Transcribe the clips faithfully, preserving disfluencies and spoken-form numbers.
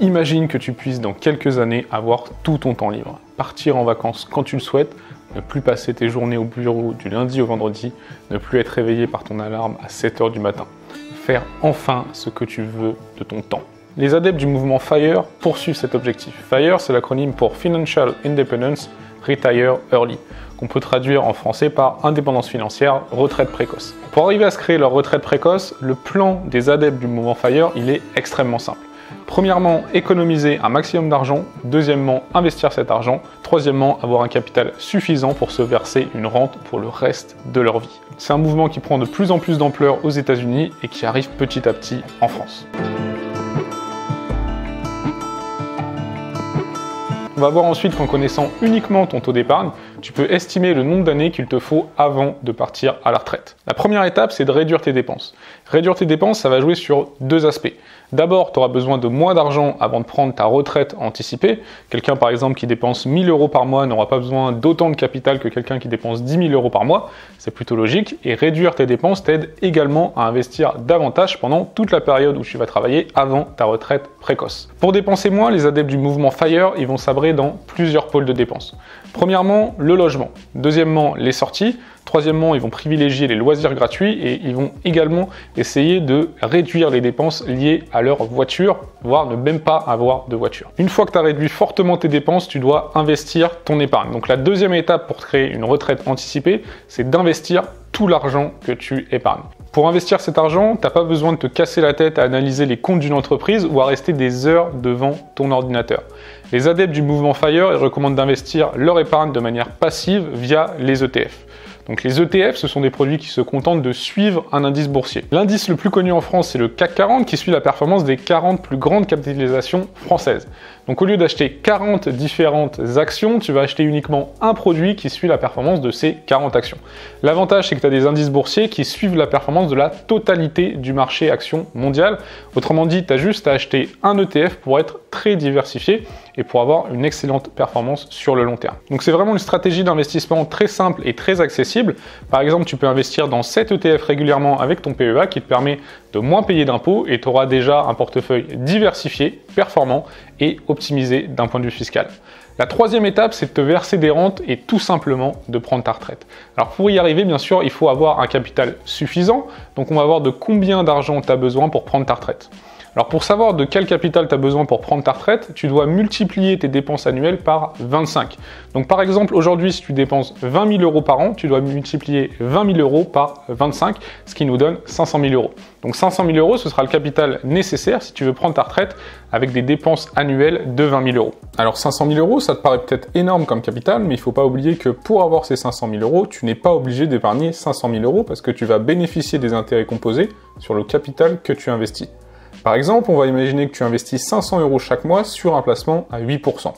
Imagine que tu puisses dans quelques années avoir tout ton temps libre, partir en vacances quand tu le souhaites, ne plus passer tes journées au bureau du lundi au vendredi, ne plus être réveillé par ton alarme à sept heures du matin. Faire enfin ce que tu veux de ton temps. Les adeptes du mouvement FIRE poursuivent cet objectif. FIRE, c'est l'acronyme pour Financial Independence, Retire Early, qu'on peut traduire en français par indépendance financière, retraite précoce. Pour arriver à se créer leur retraite précoce, le plan des adeptes du mouvement FIRE, il est extrêmement simple. Premièrement, économiser un maximum d'argent. Deuxièmement, investir cet argent. Troisièmement, avoir un capital suffisant pour se verser une rente pour le reste de leur vie. C'est un mouvement qui prend de plus en plus d'ampleur aux États-Unis et qui arrive petit à petit en France. On va voir ensuite qu'en connaissant uniquement ton taux d'épargne, tu peux estimer le nombre d'années qu'il te faut avant de partir à la retraite. La première étape, c'est de réduire tes dépenses. Réduire tes dépenses, ça va jouer sur deux aspects. D'abord, tu auras besoin de moins d'argent avant de prendre ta retraite anticipée. Quelqu'un, par exemple, qui dépense mille euros par mois n'aura pas besoin d'autant de capital que quelqu'un qui dépense dix mille euros par mois. C'est plutôt logique. Et réduire tes dépenses t'aide également à investir davantage pendant toute la période où tu vas travailler avant ta retraite précoce. Pour dépenser moins, les adeptes du mouvement FIRE, ils vont sabrer dans plusieurs pôles de dépenses. Premièrement, le logement. Deuxièmement, les sorties. Troisièmement, ils vont privilégier les loisirs gratuits et ils vont également essayer de réduire les dépenses liées à leur voiture, voire ne même pas avoir de voiture. Une fois que tu as réduit fortement tes dépenses, tu dois investir ton épargne. Donc la deuxième étape pour créer une retraite anticipée, c'est d'investir tout l'argent que tu épargnes. Pour investir cet argent, tu n'as pas besoin de te casser la tête à analyser les comptes d'une entreprise ou à rester des heures devant ton ordinateur. Les adeptes du mouvement FIRE recommandent d'investir leur épargne de manière passive via les E T F. Donc les E T F, ce sont des produits qui se contentent de suivre un indice boursier. L'indice le plus connu en France, c'est le CAC quarante, qui suit la performance des quarante plus grandes capitalisations françaises. Donc au lieu d'acheter quarante différentes actions, tu vas acheter uniquement un produit qui suit la performance de ces quarante actions. L'avantage, c'est que tu as des indices boursiers qui suivent la performance de la totalité du marché actions mondial. Autrement dit, tu as juste à acheter un E T F pour être très diversifié et pour avoir une excellente performance sur le long terme. Donc c'est vraiment une stratégie d'investissement très simple et très accessible. Par exemple, tu peux investir dans sept E T F régulièrement avec ton P E A qui te permet de moins payer d'impôts et tu auras déjà un portefeuille diversifié, performant et optimisé d'un point de vue fiscal. La troisième étape, c'est de te verser des rentes et tout simplement de prendre ta retraite. Alors pour y arriver, bien sûr, il faut avoir un capital suffisant. Donc on va voir de combien d'argent tu as besoin pour prendre ta retraite. Alors pour savoir de quel capital tu as besoin pour prendre ta retraite, tu dois multiplier tes dépenses annuelles par vingt-cinq. Donc par exemple, aujourd'hui, si tu dépenses vingt mille euros par an, tu dois multiplier vingt mille euros par vingt-cinq, ce qui nous donne cinq cent mille euros. Donc cinq cent mille euros, ce sera le capital nécessaire si tu veux prendre ta retraite avec des dépenses annuelles de vingt mille euros. Alors cinq cent mille euros, ça te paraît peut-être énorme comme capital, mais il ne faut pas oublier que pour avoir ces cinq cent mille euros, tu n'es pas obligé d'épargner cinq cent mille euros parce que tu vas bénéficier des intérêts composés sur le capital que tu investis. Par exemple, on va imaginer que tu investis cinq cents euros chaque mois sur un placement à huit pour cent.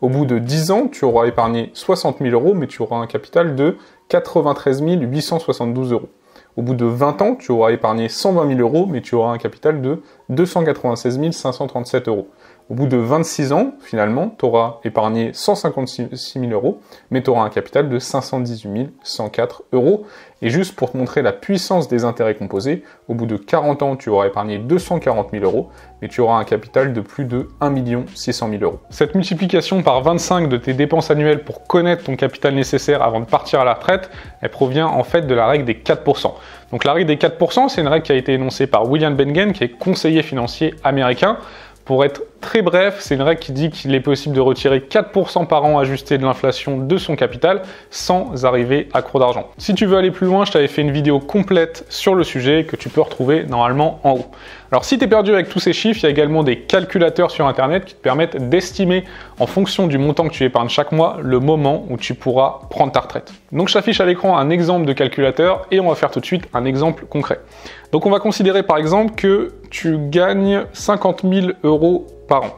Au bout de dix ans, tu auras épargné soixante mille euros, mais tu auras un capital de quatre-vingt-treize mille huit cent soixante-douze euros. Au bout de vingt ans, tu auras épargné cent vingt mille euros, mais tu auras un capital de deux cent quatre-vingt-seize mille cinq cent trente-sept euros. Au bout de vingt-six ans, finalement, tu auras épargné cent cinquante-six mille euros, mais tu auras un capital de cinq cent dix-huit mille cent quatre euros. Et juste pour te montrer la puissance des intérêts composés, au bout de quarante ans, tu auras épargné deux cent quarante mille euros, mais tu auras un capital de plus de un million six cent mille euros. Cette multiplication par vingt-cinq de tes dépenses annuelles pour connaître ton capital nécessaire avant de partir à la retraite, elle provient en fait de la règle des quatre pour cent. Donc la règle des quatre pour cent, c'est une règle qui a été énoncée par William Bengen, qui est conseiller financier américain. Pour être très bref, c'est une règle qui dit qu'il est possible de retirer quatre pour cent par an ajusté de l'inflation de son capital sans arriver à court d'argent. Si tu veux aller plus loin, je t'avais fait une vidéo complète sur le sujet que tu peux retrouver normalement en haut. Alors si tu es perdu avec tous ces chiffres, il y a également des calculateurs sur internet qui te permettent d'estimer en fonction du montant que tu épargnes chaque mois le moment où tu pourras prendre ta retraite. Donc je t'affiche à l'écran un exemple de calculateur et on va faire tout de suite un exemple concret. Donc on va considérer par exemple que tu gagnes cinquante mille euros par an.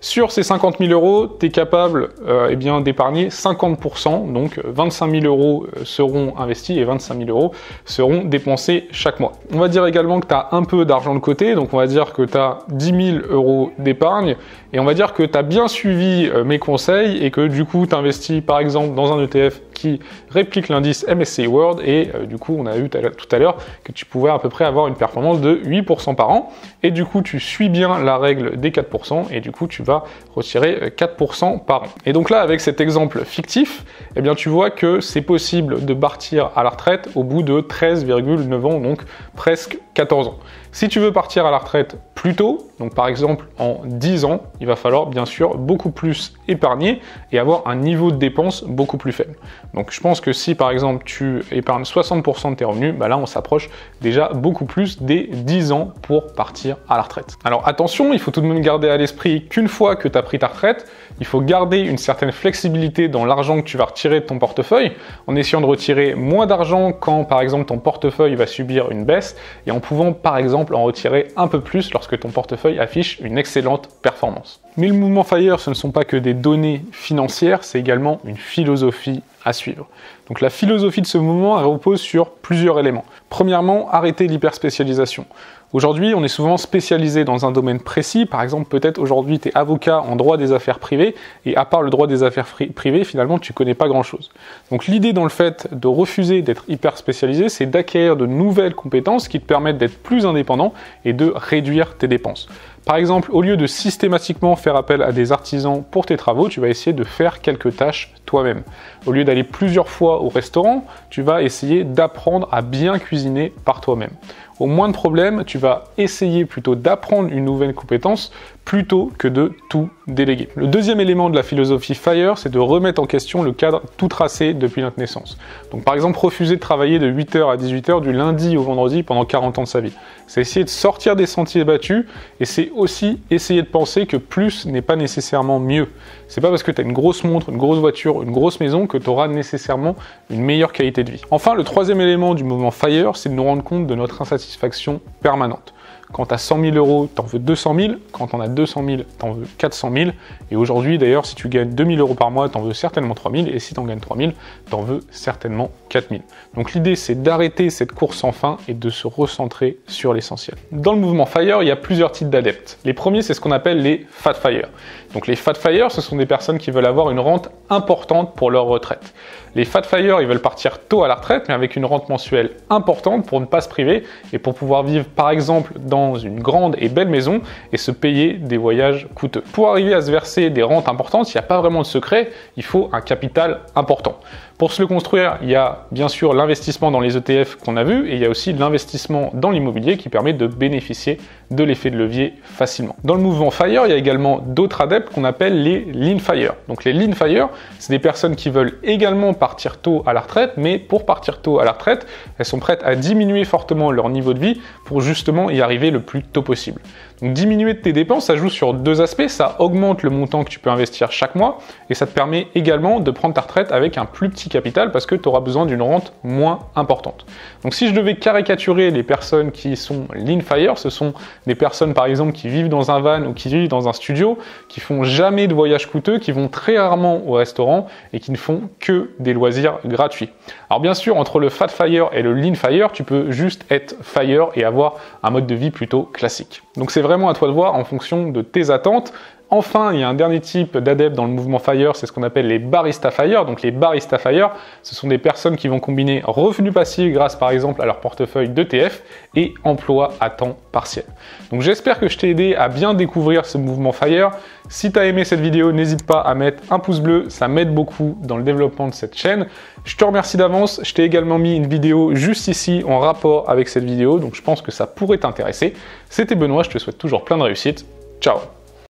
Sur ces cinquante mille euros, tu es capable euh, eh bien, d'épargner cinquante pour cent, donc vingt-cinq mille euros seront investis et vingt-cinq mille euros seront dépensés chaque mois. On va dire également que tu as un peu d'argent de côté, donc on va dire que tu as dix mille euros d'épargne et on va dire que tu as bien suivi euh, mes conseils et que du coup tu investis par exemple dans un E T F qui réplique l'indice M S C I World et euh, du coup on a vu tout à l'heure que tu pouvais à peu près avoir une performance de huit pour cent par an et du coup tu suis bien la règle des quatre pour cent et du coup tu vas retirer quatre pour cent par an. Et donc là avec cet exemple fictif, eh bien tu vois que c'est possible de partir à la retraite au bout de treize virgule neuf ans, donc presque quatorze ans. Si tu veux partir à la retraite plus tôt, donc par exemple en dix ans, il va falloir bien sûr beaucoup plus épargner et avoir un niveau de dépenses beaucoup plus faible. Donc je pense que si par exemple tu épargnes soixante pour cent de tes revenus, bah là on s'approche déjà beaucoup plus des dix ans pour partir à la retraite. Alors attention, il faut tout de même garder à l'esprit qu'une fois que tu as pris ta retraite, il faut garder une certaine flexibilité dans l'argent que tu vas retirer de ton portefeuille en essayant de retirer moins d'argent quand par exemple ton portefeuille va subir une baisse et en pouvant par exemple en retirer un peu plus lorsque ton portefeuille affiche une excellente performance. Mais le mouvement FIRE, ce ne sont pas que des données financières, c'est également une philosophie à suivre. Donc la philosophie de ce mouvement elle repose sur plusieurs éléments. Premièrement, arrêter l'hyperspécialisation. Aujourd'hui, on est souvent spécialisé dans un domaine précis. Par exemple, peut-être aujourd'hui, tu es avocat en droit des affaires privées et à part le droit des affaires privées, finalement, tu connais pas grand-chose. Donc l'idée dans le fait de refuser d'être hyper spécialisé, c'est d'acquérir de nouvelles compétences qui te permettent d'être plus indépendant et de réduire tes dépenses. Par exemple, au lieu de systématiquement faire appel à des artisans pour tes travaux, tu vas essayer de faire quelques tâches toi-même. Au lieu d'aller plusieurs fois au restaurant, tu vas essayer d'apprendre à bien cuisiner par toi-même. Au moins de problèmes, tu vas essayer plutôt d'apprendre une nouvelle compétence plutôt que de tout déléguer. Le deuxième élément de la philosophie FIRE, c'est de remettre en question le cadre tout tracé depuis notre naissance. Donc par exemple, refuser de travailler de huit heures à dix-huit heures du lundi au vendredi pendant quarante ans de sa vie. C'est essayer de sortir des sentiers battus et c'est aussi essayer de penser que plus n'est pas nécessairement mieux. C'est pas parce que tu as une grosse montre, une grosse voiture, une grosse maison que tu auras nécessairement une meilleure qualité de vie. Enfin, le troisième élément du mouvement FIRE, c'est de nous rendre compte de notre insatisfaction permanente. Quand tu as cent mille euros, tu en veux deux cent mille. Quand tu en as deux cent mille, tu en veux quatre cent mille. Et aujourd'hui, d'ailleurs, si tu gagnes deux mille euros par mois, tu en veux certainement trois mille. Et si tu en gagnes trois mille, tu en veux certainement quatre mille. Donc l'idée, c'est d'arrêter cette course sans fin et de se recentrer sur l'essentiel. Dans le mouvement FIRE, il y a plusieurs types d'adeptes. Les premiers, c'est ce qu'on appelle les Fat Fire. Donc les Fat Fire, ce sont des personnes qui veulent avoir une rente importante pour leur retraite. Les Fat Fire, ils veulent partir tôt à la retraite, mais avec une rente mensuelle importante pour ne pas se priver et pour pouvoir vivre, par exemple, dans une grande et belle maison et se payer des voyages coûteux. Pour arriver à se verser des rentes importantes, il n'y a pas vraiment de secret, il faut un capital important. Pour se le construire, il y a bien sûr l'investissement dans les E T F qu'on a vu et il y a aussi l'investissement dans l'immobilier qui permet de bénéficier de l'effet de levier facilement. Dans le mouvement FIRE, il y a également d'autres adeptes qu'on appelle les Lean FIRE. Donc les Lean FIRE, c'est des personnes qui veulent également partir tôt à la retraite, mais pour partir tôt à la retraite, elles sont prêtes à diminuer fortement leur niveau de vie pour justement y arriver le plus tôt possible. Donc diminuer tes dépenses, ça joue sur deux aspects, ça augmente le montant que tu peux investir chaque mois et ça te permet également de prendre ta retraite avec un plus petit capital parce que tu auras besoin d'une rente moins importante. Donc si je devais caricaturer les personnes qui sont Lean FIRE, ce sont des personnes par exemple qui vivent dans un van ou qui vivent dans un studio, qui font jamais de voyages coûteux, qui vont très rarement au restaurant et qui ne font que des loisirs gratuits. Alors bien sûr, entre le Fat FIRE et le Lean FIRE, tu peux juste être FIRE et avoir un mode de vie plutôt classique. Donc c'est vraiment à toi de voir en fonction de tes attentes. Enfin, il y a un dernier type d'adeptes dans le mouvement FIRE, c'est ce qu'on appelle les barista FIRE. Donc les barista FIRE, ce sont des personnes qui vont combiner revenus passifs grâce par exemple à leur portefeuille d'E T F et emploi à temps partiel. Donc j'espère que je t'ai aidé à bien découvrir ce mouvement FIRE. Si tu as aimé cette vidéo, n'hésite pas à mettre un pouce bleu, ça m'aide beaucoup dans le développement de cette chaîne. Je te remercie d'avance, je t'ai également mis une vidéo juste ici en rapport avec cette vidéo, donc je pense que ça pourrait t'intéresser. C'était Benoît, je te souhaite toujours plein de réussite. Ciao!